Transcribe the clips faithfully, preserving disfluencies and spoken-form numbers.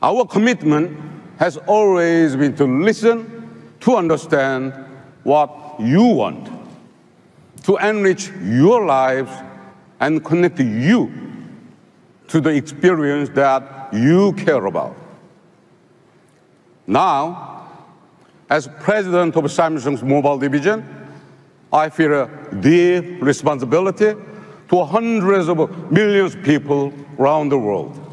Our commitment has always been to listen, to understand what you want, to enrich your lives and connect you to the experience that you care about. Now, as president of Samsung's mobile division, I feel a deep responsibility to hundreds of millions of people around the world.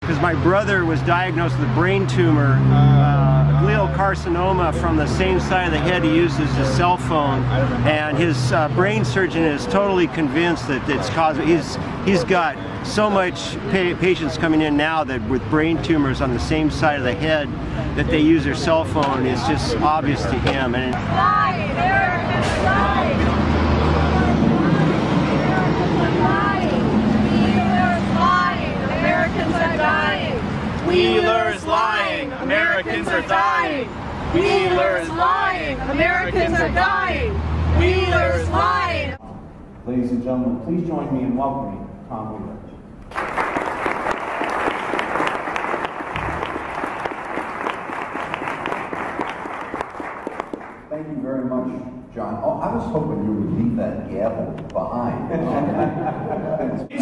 Because my brother was diagnosed with a brain tumor, uh, glial carcinoma from the same side of the head he uses his cell phone, and his uh, brain surgeon is totally convinced that it's caused. He's he's got so much pa patients coming in now that with brain tumors on the same side of the head that they use their cell phone. It's just obvious to him. And Wheeler is lying. Americans are dying. Wheeler is lying. Americans are dying. Wheeler is lying. Ladies and gentlemen, please join me in welcoming Tom Wheeler. Thank you very much, John. Oh, I was hoping you would leave that gavel behind.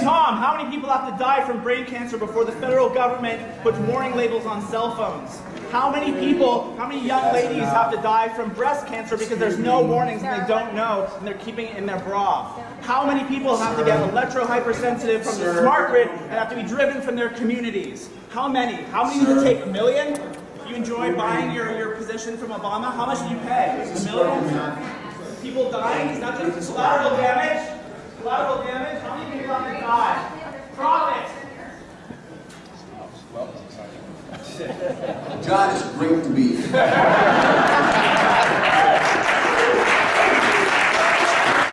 Tom, how many people have to die from brain cancer before the federal government puts warning labels on cell phones? How many people, how many young ladies have to die from breast cancer because there's no warnings and they don't know and they're keeping it in their bra? How many people have to get electro-hypersensitive from the smart grid and have to be driven from their communities? How many? How many does it take? A million? You enjoy buying your, your position from Obama? How much did you pay? A million? People dying is not just collateral damage. Collateral damage. How many people have to die? Profit. John, it's great to be here.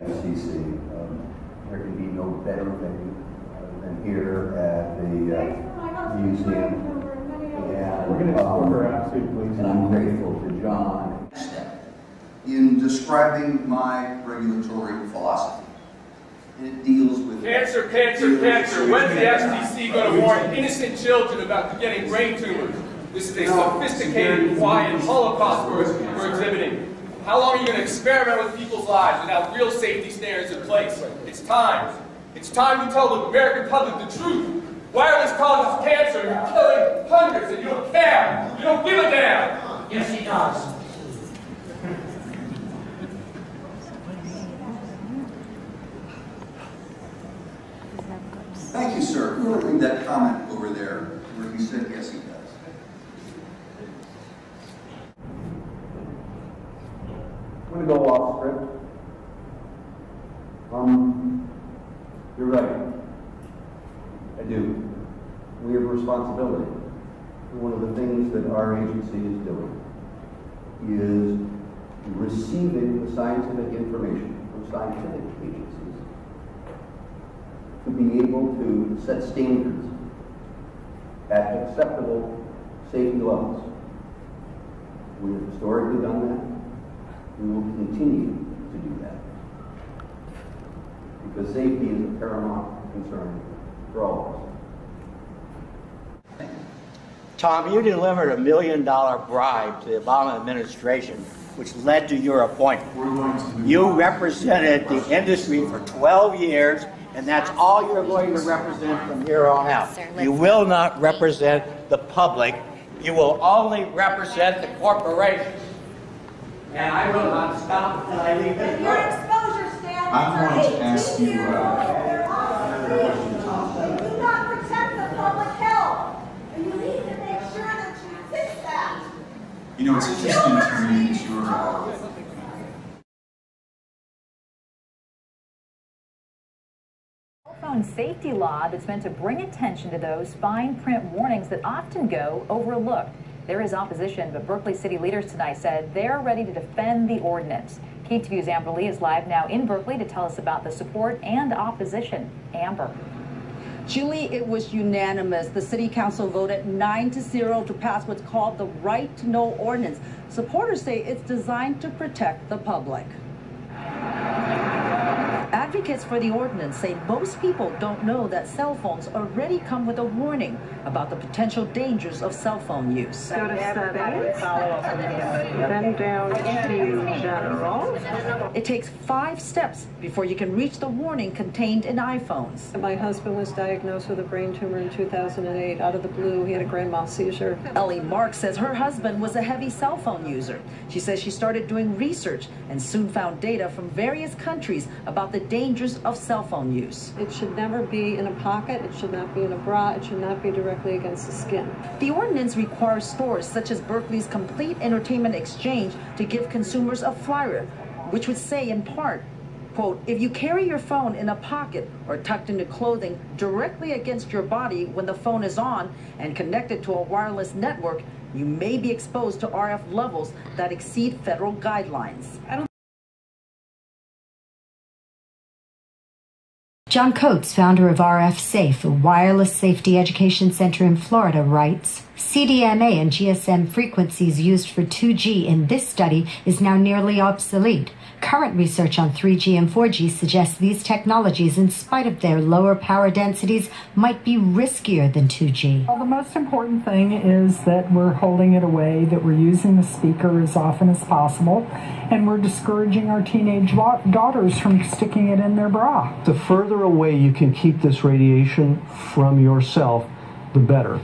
F C C, um, there can be no better venue uh, than here at the uh, museum. Yeah, we're going to talk about it, please. And I'm grateful to John. In describing my regulatory philosophy. And it deals with cancer, cancer, cancer. When's the F C C going to warn innocent children about getting brain tumors? This is a sophisticated, quiet Holocaust we're, we're exhibiting. How long are you going to experiment with people's lives without real safety standards in place? It's time. It's time you tell the American public the truth. Wireless causes cancer. You're killing hundreds, and you don't care. You don't give a damn. Yes, he does. Thank you, sir. Who wrote that comment over there where he said, yes, he does? I'm going to go off script. Um, you're right. I do. We have a responsibility. One of the things that our agency is doing is receiving the scientific information from scientific agencies, to be able to set standards at acceptable safety levels. We have historically done that. We will continue to do that. Because safety is a paramount concern for all of us. Tom, you delivered a million dollar bribe to the Obama administration, which led to your appointment. You represented the industry for twelve years, and that's all you're going to represent from here on out. You will not represent the public. You will only represent the corporations. And I will not stop until I leave this room. Your exposure standards are eighteen years old. They're on the street. You do not protect the public health. And you need to make sure that you fix that. You know, it's interesting turning into your... phone safety law that's meant to bring attention to those fine print warnings that often go overlooked. There is opposition, but Berkeley city leaders tonight said they're ready to defend the ordinance. K T V U's Amber Lee is live now in Berkeley to tell us about the support and opposition. Amber. Julie, it was unanimous. The city council voted nine to zero to pass what's called the Right to Know Ordinance. Supporters say it's designed to protect the public. Advocates for the ordinance say most people don't know that cell phones already come with a warning about the potential dangers of cell phone use. Go to settings, then down to general. It takes five steps before you can reach the warning contained in iPhones. My husband was diagnosed with a brain tumor in two thousand eight. Out of the blue, he had a grand mal seizure. Ellie Marks says her husband was a heavy cell phone user. She says she started doing research and soon found data from various countries about the dangers of cell phone use. It should never be in a pocket, it should not be in a bra, it should not be directly against the skin. The ordinance requires stores such as Berkeley's Complete Entertainment Exchange to give consumers a flyer, which would say in part, quote, if you carry your phone in a pocket or tucked into clothing directly against your body when the phone is on and connected to a wireless network, you may be exposed to R F levels that exceed federal guidelines. I don't John Coates, founder of R F Safe, a wireless safety education center in Florida, writes, C D M A and G S M frequencies used for two G in this study is now nearly obsolete. Current research on three G and four G suggests these technologies, in spite of their lower power densities, might be riskier than two G. Well, the most important thing is that we're holding it away, that we're using the speaker as often as possible, and we're discouraging our teenage daughters from sticking it in their bra. The further away you can keep this radiation from yourself, the better.